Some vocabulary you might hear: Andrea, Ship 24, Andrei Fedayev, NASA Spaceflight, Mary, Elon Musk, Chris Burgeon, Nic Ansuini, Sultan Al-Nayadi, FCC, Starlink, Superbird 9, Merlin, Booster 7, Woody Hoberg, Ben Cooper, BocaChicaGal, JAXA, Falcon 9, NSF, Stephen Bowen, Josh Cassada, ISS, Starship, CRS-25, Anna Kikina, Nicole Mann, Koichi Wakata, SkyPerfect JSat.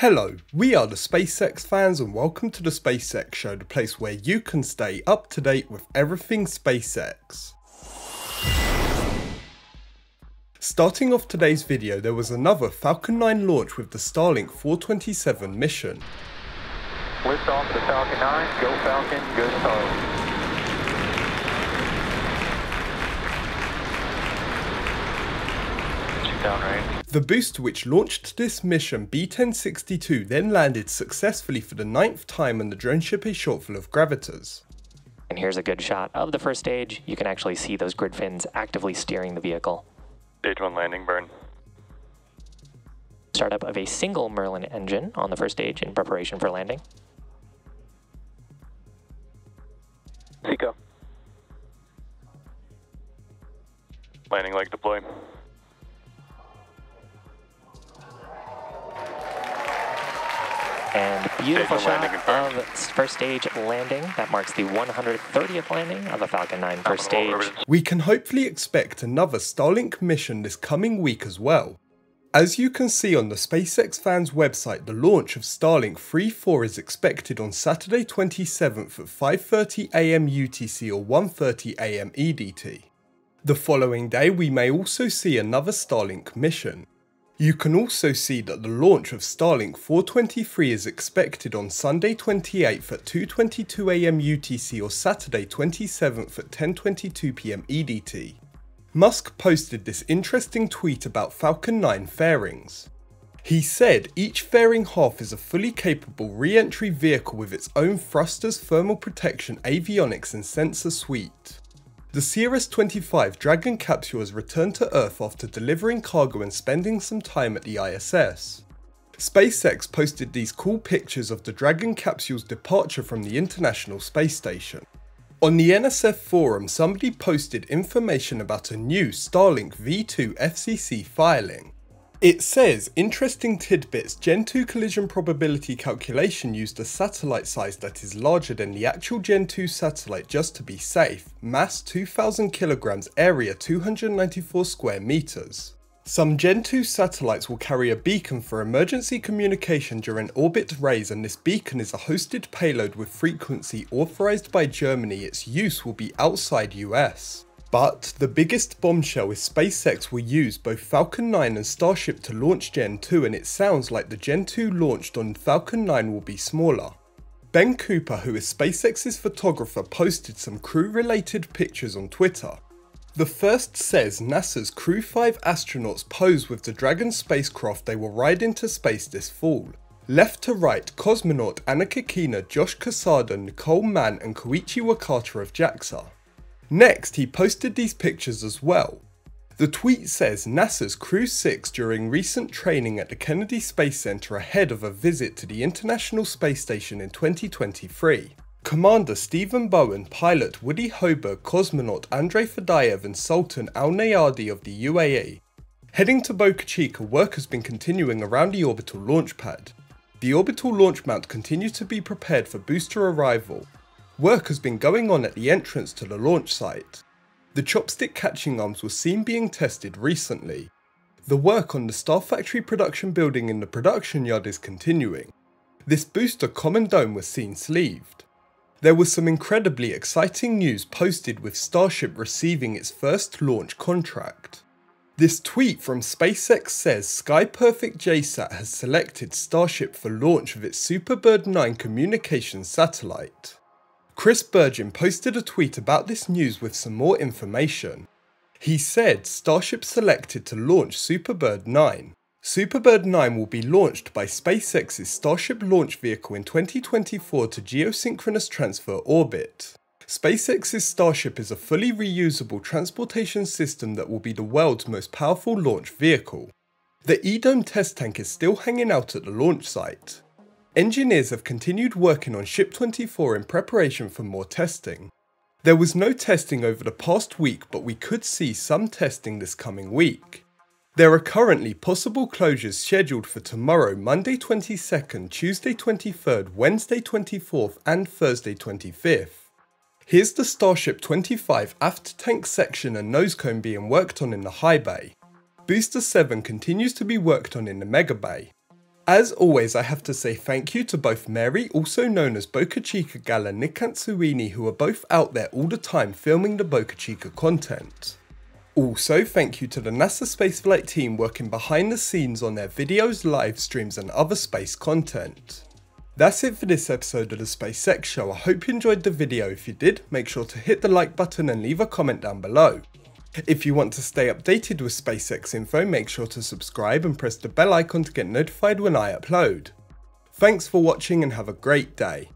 Hello, we are the SpaceX fans and welcome to the SpaceX Show, the place where you can stay up to date with everything SpaceX. Starting off today's video, there was another Falcon 9 launch with the Starlink 427 mission. Lift off the Falcon 9, go Falcon, go Starlink. The booster which launched this mission, B1062, then landed successfully for the 9th time, and the drone ship is short full of gravitors. And here's a good shot of the first stage. You can actually see those grid fins actively steering the vehicle. Stage 1 landing burn. Startup of a single Merlin engine on the first stage in preparation for landing. Seco. Landing leg deploy. And beautiful shot of first stage landing. That marks the 130th landing of a Falcon 9 first stage. We can hopefully expect another Starlink mission this coming week as well. As you can see on the SpaceX fans website, the launch of Starlink 3-4 is expected on Saturday 27th at 5:30 AM UTC or 1:30 AM EDT. The following day we may also see another Starlink mission. You can also see that the launch of Starlink 423 is expected on Sunday 28th at 2:22 AM UTC or Saturday 27th at 10:22 PM EDT. Musk posted this interesting tweet about Falcon 9 fairings. He said, each fairing half is a fully capable re-entry vehicle with its own thrusters, thermal protection, avionics and sensor suite. The CRS-25 Dragon capsule has returned to Earth after delivering cargo and spending some time at the ISS. SpaceX posted these cool pictures of the Dragon capsule's departure from the International Space Station. On the NSF forum, somebody posted information about a new Starlink V2 FCC filing. It says, interesting tidbits, Gen 2 collision probability calculation used a satellite size that is larger than the actual Gen 2 satellite just to be safe, mass 2000 kilograms, area 294 square meters. Some Gen 2 satellites will carry a beacon for emergency communication during orbit raise, and this beacon is a hosted payload with frequency authorized by Germany. Its use will be outside US. But the biggest bombshell is SpaceX will use both Falcon 9 and Starship to launch Gen 2, and it sounds like the Gen 2 launched on Falcon 9 will be smaller. Ben Cooper, who is SpaceX's photographer, posted some crew-related pictures on Twitter. The first says NASA's Crew 5 astronauts pose with the Dragon spacecraft they will ride into space this fall. Left to right, cosmonaut Anna Kikina, Josh Cassada, Nicole Mann and Koichi Wakata of JAXA. Next, he posted these pictures as well. The tweet says NASA's Crew 6 during recent training at the Kennedy Space Center ahead of a visit to the International Space Station in 2023. Commander Stephen Bowen, pilot Woody Hoberg, cosmonaut Andrei Fedayev and Sultan Al-Nayadi of the UAE. Heading to Boca Chica, work has been continuing around the orbital launch pad. The orbital launch mount continues to be prepared for booster arrival. Work has been going on at the entrance to the launch site. The chopstick catching arms were seen being tested recently. The work on the Star Factory production building in the production yard is continuing. This booster common dome was seen sleeved. There was some incredibly exciting news posted with Starship receiving its first launch contract. This tweet from SpaceX says SkyPerfect JSat has selected Starship for launch of its Superbird 9 communications satellite. Chris Burgeon posted a tweet about this news with some more information. He said Starship selected to launch Superbird 9. Superbird 9 will be launched by SpaceX's Starship launch vehicle in 2024 to geosynchronous transfer orbit. SpaceX's Starship is a fully reusable transportation system that will be the world's most powerful launch vehicle. The E-Dome test tank is still hanging out at the launch site. Engineers have continued working on Ship 24 in preparation for more testing. There was no testing over the past week, but we could see some testing this coming week. There are currently possible closures scheduled for tomorrow, Monday 22nd, Tuesday 23rd, Wednesday 24th and Thursday 25th. Here's the Starship 25 aft tank section and nose cone being worked on in the high bay. Booster 7 continues to be worked on in the mega bay. As always, I have to say thank you to both Mary, also known as BocaChicaGal, and Nic Ansuini, who are both out there all the time filming the Boca Chica content. Also, thank you to the NASA Spaceflight team working behind the scenes on their videos, live streams, and other space content. That's it for this episode of the SpaceX Show. I hope you enjoyed the video. If you did, make sure to hit the like button and leave a comment down below. If you want to stay updated with SpaceX info, make sure to subscribe and press the bell icon to get notified when I upload. Thanks for watching and have a great day.